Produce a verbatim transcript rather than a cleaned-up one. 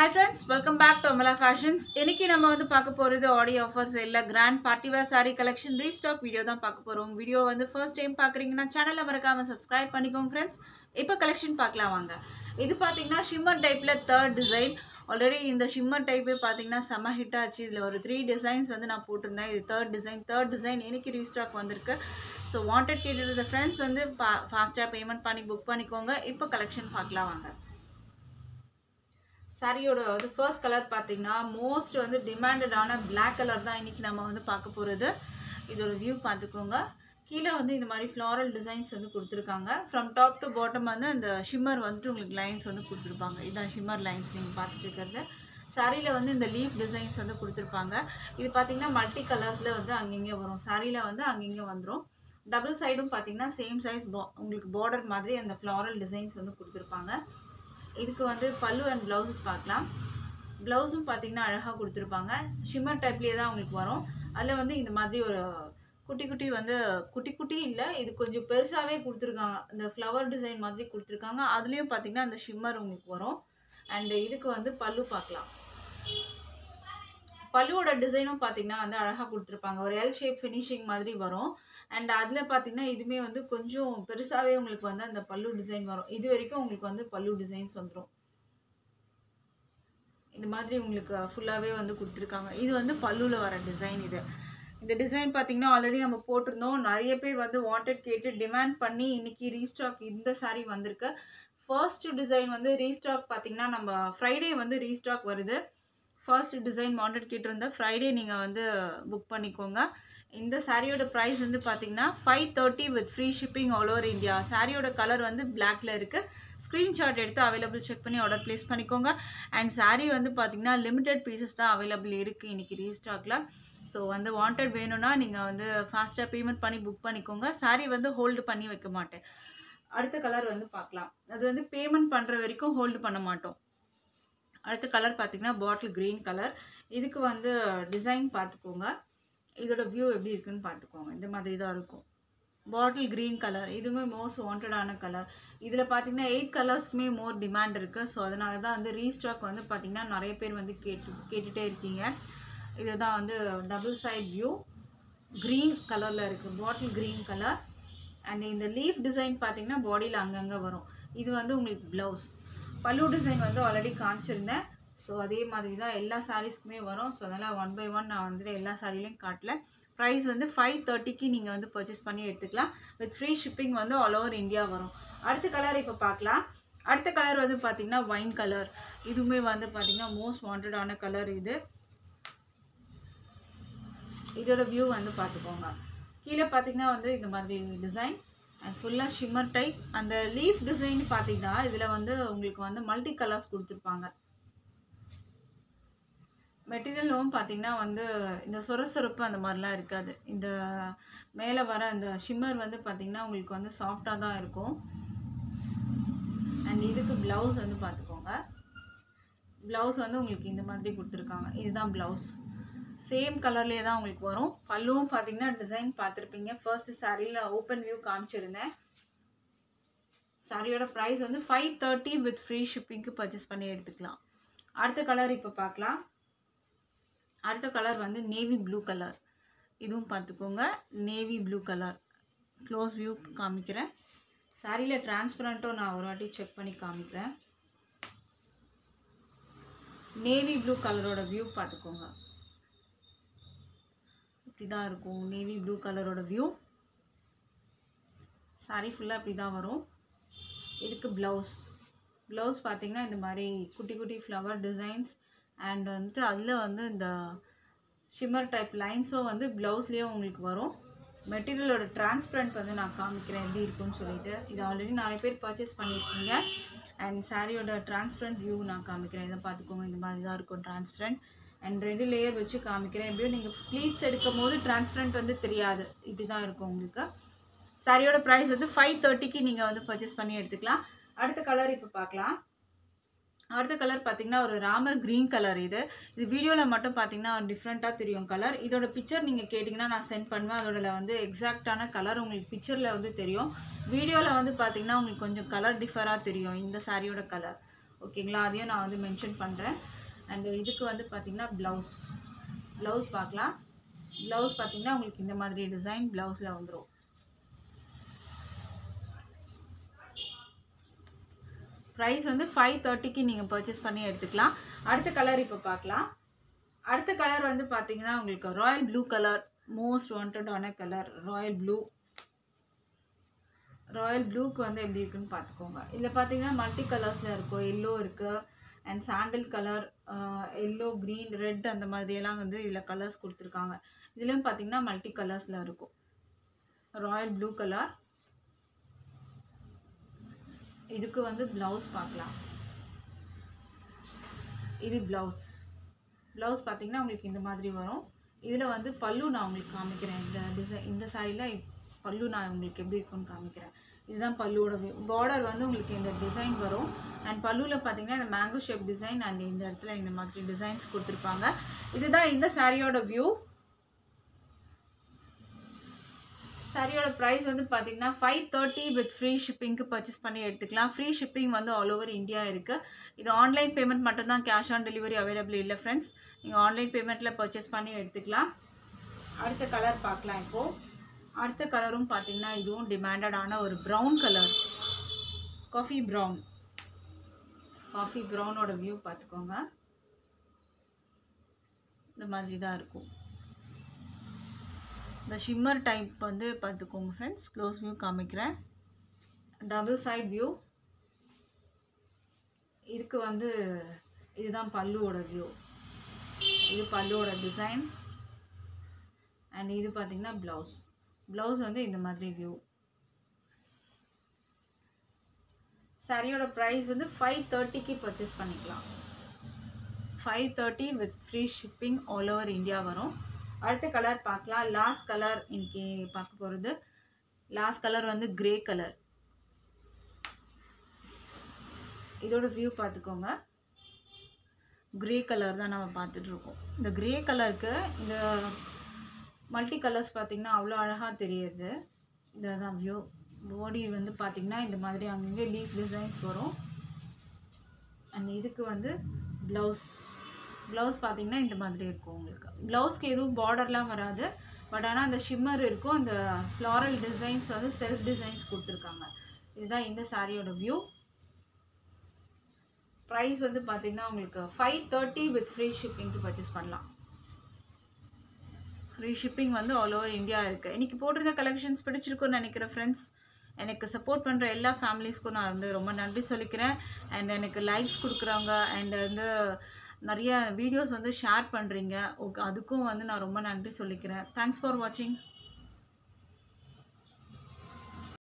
Hi friends, welcome back to Amala Fashions. இன்னைக்கு நம்ம வந்து பார்க்க போறது ஆடி ஆஃபர்ஸ் இல்ல grand party wear saree collection restock video தான் பார்க்க போறோம். வீடியோ வந்து first time பார்க்கறீங்கன்னா சேனலை மறக்காம subscribe பண்ணிக்கோங்க friends. இப்போ collection பார்க்கலாம் வாங்க. இது பாத்தீங்கன்னா shimmer typeல third design. Already இந்த shimmer type பாத்தீங்கன்னா செம ஹிட் ஆச்சு. இதுல ஒரு three designs வந்து நான் போட்டுட்டேன். இது third design. Third design இன்னைக்கு restock வந்திருக்கு. So wanted கேட்டிருந்த friends வந்து fast-ஆ payment பண்ணி book பண்ணிக்கோங்க. இப்போ collection பார்க்கலாம் வாங்க. Saree oda the first color pathina most vandu demanded ana black color da iniki nama vandu paakaporadhu idoda view paathukonga keela vandu indha mari floral designs vandu kuduthirukanga from top to bottom vandu and shimmer vandu ungalku lines vandu kuduthirupanga idha shimmer lines neenga paathukiradhu saree la vandu indha leaf designs vandu kuduthirupanga idu pathina multi colors la vandu anginge varum saree la vandu anginge vandrum double side um pathina same size ungalku border madri and the floral designs vandu kuduthirupanga இதுக்கு வந்து பல்லு and blouses பார்க்கலாம் blouseம் பாத்தீங்கன்னா அழகா கொடுத்திருப்பாங்க shimmer typeலயே தான் உங்களுக்கு வரும் அதுல வந்து இந்த மாதிரி ஒரு குட்டி குட்டி வந்து குட்டி குட்டி இல்ல இது கொஞ்சம் பெருசாவே கொடுத்திருக்காங்க இந்த flower design மாதிரி கொடுத்திருக்காங்க அதுலயும் பாத்தீங்கன்னா அந்த shimmer உங்களுக்கு வரும் and இதுக்கு வந்து பல்லு பார்க்கலாம் பல்லுவோட டிசைனும் பாத்தீங்கன்னா வந்து அழகா கொடுத்திருப்பாங்க ஒரு L shape finishing மாதிரி வரும் and அதுல பாத்தீங்கன்னா இதுமே வந்து கொஞ்சம் பெருசாவே உங்களுக்கு வந்து அந்த பல்லு டிசைன் வரும் இது வரைக்கும் உங்களுக்கு வந்து பல்லு டிசைன்ஸ் வந்துரும் இந்த மாதிரி உங்களுக்கு ஃபுல்லாவே வந்து கொடுத்திருக்காங்க இது வந்து பல்லுல வர டிசைன் இது இந்த டிசைன் பாத்தீங்கன்னா ஆல்ரெடி நம்ம போட்டுறோம் நிறைய பேர் வந்து வாண்டட் கேட்டு டிமாண்ட் பண்ணி இன்னைக்கு ரீஸ்டாக் இந்த saree வந்திருக்கு first டிசைன் வந்து ரீஸ்டாக் பாத்தீங்கன்னா நம்ம Friday வந்து ரீஸ்டாக் வருது First design wanted கேட்டிருந்தா Friday நீங்க வந்து book பண்ணிக்கோங்க இந்த சாரியோட price வந்து பாத்தீங்கன்னா five thirty with free shipping all over India சாரியோட கலர் வந்து black ல இருக்கு ஸ்கிரீன்ஷாட் எடுத்து available check பண்ணி order place பண்ணிக்கோங்க and saree வந்து பாத்தீங்கன்னா limited pieces தான் available இருக்கு இன்னைக்கு ரீஸ்டாக்ல சோ வந்து wanted வேணும்னா நீங்க வந்து fast-ஆ payment பண்ணி book பண்ணிக்கோங்க saree வந்து hold பண்ணி வைக்க மாட்டேன் அடுத்த கலர் வந்து பார்க்கலாம் அது வந்து payment பண்ற வரைக்கும் hold பண்ண மாட்டோம் அடுத்த கலர் பாத்தீங்கன்னா bottle green கலர் இதுக்கு வந்து டிசைன் பாத்துக்கோங்க இதோட view எப்படி இருக்குன்னு பாத்துக்கோங்க இந்த மாதிரி தான் இருக்கும் bottle green கலர் இதுமே மோஸ்ட் வாண்டட் ஆன கலர் இதுல பாத்தீங்கன்னா eight கலர்ஸ்க்குமே மோர் டிமாண்ட் இருக்கு சோ அதனால தான் வந்து ரீஸ்டாக் வந்து பாத்தீங்கன்னா நிறைய பேர் வந்து கேட்டுட்டே இருக்கீங்க இதுதான் வந்து double side view green கலர்ல இருக்கு bottle green கலர் and இந்த leaf design பாத்தீங்கன்னா பாடில அங்கங்க வரும் இது வந்து உங்களுக்கு blouse பல்லு டிசைன் வந்து ஆல்ரெடி காமிச்சிருந்தேன் சோ அதே மாதிரி தான் எல்லா sareesக்குமே வரும் சோ அதனால one by one நான் வந்து எல்லா saree-லயும் காட்டல price வந்து five thirty க்கு நீங்க வந்து purchase பண்ணி எடுத்துக்கலாம் with free shipping வந்து all over India வரும் அடுத்த கலர் இப்ப பார்க்கலாம் அடுத்த கலர் வந்து பாத்தீங்கன்னா wine கலர் இதுமே வந்து பாத்தீங்கன்னா most wanted ஆன கலர் இது இதோட view வந்து பாத்துக்கோங்க கீழ பாத்தீங்கன்னா வந்து இந்த மாதிரி design and full of shimmer type and the leaf design பாத்தீங்கன்னா இதுல வந்து உங்களுக்கு வந்து மல்டி கலர்ஸ் கொடுத்திருப்பாங்க மெட்டீரியலும் பாத்தீங்கன்னா வந்து இந்த சொரசொரப்பு அந்த மாதிரிலாம் இருக்காது இந்த மேலே வர அந்த shimmer வந்து பாத்தீங்கன்னா உங்களுக்கு வந்து சாஃப்ட்டா தான் இருக்கும் and இதுக்கு blouse வந்து பாத்துக்கோங்க blouse வந்து உங்களுக்கு இந்த மாதிரி கொடுத்திருக்காங்க இதுதான் blouse சேம் கலர்லயே தான் உங்களுக்கு வரும் பல்லுவும் பாத்தீங்கன்னா டிசைன் பாத்திருப்பீங்க ஃபர்ஸ்ட் சாரீல ஓபன் வியூ காமிச்சிருந்தேன் சாரியோட பிரைஸ் வந்து five thirty with free shipping க்கு பர்சேஸ் பண்ணி எடுத்துக்கலாம் அடுத்த கலர் இப்ப பார்க்கலாம் அடுத்த கலர் வந்து நேவி ப்ளூ கலர் இதுவும் பாத்துக்கோங்க navy blue colour close view காமிக்கிறேன் சாரில ட்ரான்ஸ்பரண்டோ நான் ஒரு வாட்டி செக் பண்ணி காமிக்கிறேன் நேவி ப்ளூ கலரோட வியூ பாத்துக்கோங்க இதா இருக்கும் நேவி ப்ளூ கலரோட view saree full அப்படி தான் வரும் இதுக்கு blouse blouse பாத்தீங்கன்னா இந்த மாதிரி குட்டி குட்டி flower designs and வந்து அதுல வந்து இந்த shimmer type lines-ஓ வந்து blouse-லயே உங்களுக்கு வரும் மெட்டீரியலோட transparent வந்து நான் காமிக்கிறேன் எப்படி இருக்குன்னு சொல்லிட்டு இது ஆல்ரெடி நிறைய பேர் purchase பண்ணிருக்கீங்க and saree-யோட transparent view நான் காமிக்கிறேன் இத பாத்துக்கோங்க இந்த மாதிரி தான் இருக்கும் transparent and ரெண்டு லேயர் வச்சு காமிக்கிறேன் அப்படியே நீங்க ப்ளீட்ஸ் எடுக்கும்போது ட்ரான்ஸ்பரண்ட் வந்து தெரியாது இப்படி தான் இருக்கும் உங்களுக்கு சாரியோட பிரைஸ் வந்து five thirty க்கு நீங்க வந்து பர்சேஸ் பண்ணி எடுத்துக்கலாம் அடுத்த கலர் இப்ப பார்க்கலாம் அடுத்த கலர் பாத்தீங்கன்னா ஒரு ராமர் கிரீன் கலர் இது இது வீடியோல மட்டும் பாத்தீங்கன்னா டிஃபரண்டா தெரியும் கலர் இதோட பிக்சர் நீங்க கேட்டிங்கனா நான் சென்ட் பண்ணுவேன் அதோட வந்து எக்ஸாக்ட்டான கலர் உங்களுக்கு பிக்சர்ல வந்து தெரியும் வீடியோல வந்து பாத்தீங்கன்னா உங்களுக்கு கொஞ்சம் கலர் டிஃபரா தெரியும் இந்த சாரியோட கலர் ஓகேங்களா, அதையும் நான் வந்து மென்ஷன் பண்ணுறேன். அண்ட் இதுக்கு வந்து பார்த்திங்கன்னா ப்ளவுஸ் ப்ளவுஸ் பார்க்கலாம். ப்ளவுஸ் பார்த்திங்கன்னா உங்களுக்கு இந்த மாதிரி டிசைன் ப்ளவுஸில் வந்துடும். ப்ரைஸ் வந்து ஃபைவ் தேர்ட்டிக்கு நீங்கள் பர்ச்சேஸ் பண்ணி எடுத்துக்கலாம். அடுத்த கலர் இப்போ பார்க்கலாம். அடுத்த கலர் வந்து பார்த்திங்கன்னா உங்களுக்கு ராயல் ப்ளூ கலர், மோஸ்ட் வாண்டடான கலர் ராயல் ப்ளூ. ராயல் ப்ளூக்கு வந்து எப்படி இருக்குன்னு பார்த்துக்கோங்க. இதில் பார்த்திங்கன்னா மல்டி கலர்ஸில் இருக்கும். எல்லோ இருக்குது, and sandal colour, yellow, green, red, அந்த மாதிரியெல்லாம் வந்து இதில் கலர்ஸ் கொடுத்துருக்காங்க. இதுலேயும் பார்த்திங்கன்னா மல்டி கலர்ஸில் இருக்கும். Royal blue colour. இதுக்கு வந்து ப்ளவுஸ் பார்க்கலாம். இது ப்ளவுஸ். ப்ளவுஸ் பார்த்திங்கன்னா உங்களுக்கு இந்த மாதிரி வரும். இதில் வந்து பல்லு நான் உங்களுக்கு காமிக்கிறேன். இந்த டிசைன் இந்த சாரியில் பல்லு நான் உங்களுக்கு எப்படி இருக்குன்னு காமிக்கிறேன். இதுதான் பல்லுவோட பார்டர். வந்து உங்களுக்கு இந்த டிசைன் வரும். அண்ட் பல்லுவில் பார்த்திங்கன்னா இந்த மேங்கோ ஷேப் டிசைன், அண்ட் இந்த இடத்துல இந்த மாதிரி டிசைன்ஸ் கொடுத்துருப்பாங்க. இதுதான் இந்த சாரியோட வியூ. சாரியோட ப்ரைஸ் வந்து பார்த்திங்கன்னா ஃபைவ் தேர்ட்டி வித் ஃப்ரீ ஷிப்பிங்க்கு பர்ச்சேஸ் பண்ணி எடுத்துக்கலாம். ஃப்ரீ ஷிப்பிங் வந்து ஆல் ஓவர் இந்தியா இருக்குது. இது ஆன்லைன் பேமெண்ட் மட்டும்தான், கேஷ் ஆன் டெலிவரி அவைலபிள் இல்லை ஃப்ரெண்ட்ஸ். நீங்கள் ஆன்லைன் பேமெண்ட்டில் பர்ச்சேஸ் பண்ணி எடுத்துக்கலாம். அடுத்த கலர் பார்க்கலாம். இப்போது அடுத்த கலரும் பார்த்திங்கன்னா இதுவும் டிமாண்டடான ஒரு brown colour, coffee brown. Coffee ப்ரௌனோட வியூ பார்த்துக்கோங்க. இந்த மாதிரி தான் இருக்கும். இந்த ஷிம்மர் டைப் வந்து பார்த்துக்கோங்க ஃப்ரெண்ட்ஸ். க்ளோஸ் வியூ காமிக்கிறேன். Double side view. இதுக்கு வந்து இதுதான் பல்லுவோட வியூ. இது பல்லுவோட டிசைன். அண்ட் இது பார்த்திங்கன்னா ப்ளவுஸ். ப்ளவுஸ் வந்து இந்த மாதிரி வியூ. சாரியோட ப்ரைஸ் வந்து ஃபைவ் தேர்ட்டிக்கு பர்ச்சேஸ் பண்ணிக்கலாம். Five thirty with free shipping all over India வரும். அடுத்த கலர் பார்க்கலாம். லாஸ்ட் கலர் இன்னைக்கு பார்க்க போகிறது. லாஸ்ட் கலர் வந்து கிரே கலர். இதோட வியூ பார்த்துக்கோங்க. கிரே கலர் தான் நம்ம பார்த்துட்ருக்கோம். இந்த கிரே கலருக்கு இந்த மல்டி கலர்ஸ் பார்த்திங்கன்னா அவ்வளோ அழகாக தெரியுது. இதுதான் வியூ. பாடி வந்து பார்த்திங்கன்னா இந்த மாதிரி அங்கங்கே லீஃப் டிசைன்ஸ் வரும். அண்ட் இதுக்கு வந்து ப்ளவுஸ். ப்ளவுஸ் பார்த்திங்கன்னா இந்த மாதிரி இருக்கும். உங்களுக்கு ப்ளவுஸ்க்கு எதுவும் பார்டர்லாம் வராது. பட் ஆனால் அந்த ஷிம்மர் இருக்கும். அந்த ஃப்ளாரல் டிசைன்ஸ் வந்து செல்ஃப் டிசைன்ஸ் கொடுத்துருக்காங்க. இதுதான் இந்த சாரியோட வியூ. ப்ரைஸ் வந்து பார்த்திங்கன்னா உங்களுக்கு ஃபைவ் தேர்ட்டி வித் ஃப்ரீ ஷிப்பிங்க்கு பர்ச்சேஸ் பண்ணலாம். ஃப்ரீ ஷிப்பிங் வந்து ஆல் ஓவர் இந்தியா இருக்குது. இன்றைக்கி போட்டிருந்த கலெக்ஷன்ஸ் பிடிச்சிருக்குன்னு நினைக்கிறேன் ஃப்ரெண்ட்ஸ். எனக்கு சப்போர்ட் பண்ணுற எல்லா ஃபேமிலிஸ்க்கும் நான் வந்து ரொம்ப நன்றி சொல்லிக்கிறேன். அண்ட் எனக்கு லைக்ஸ் கொடுக்குறவங்க, அண்ட் வந்து நிறைய வீடியோஸ் வந்து ஷேர் பண்ணுறீங்க, ஓகே, அதுக்கும் வந்து நான் ரொம்ப நன்றி சொல்லிக்கிறேன். தேங்க்ஸ் ஃபார் வாட்சிங்.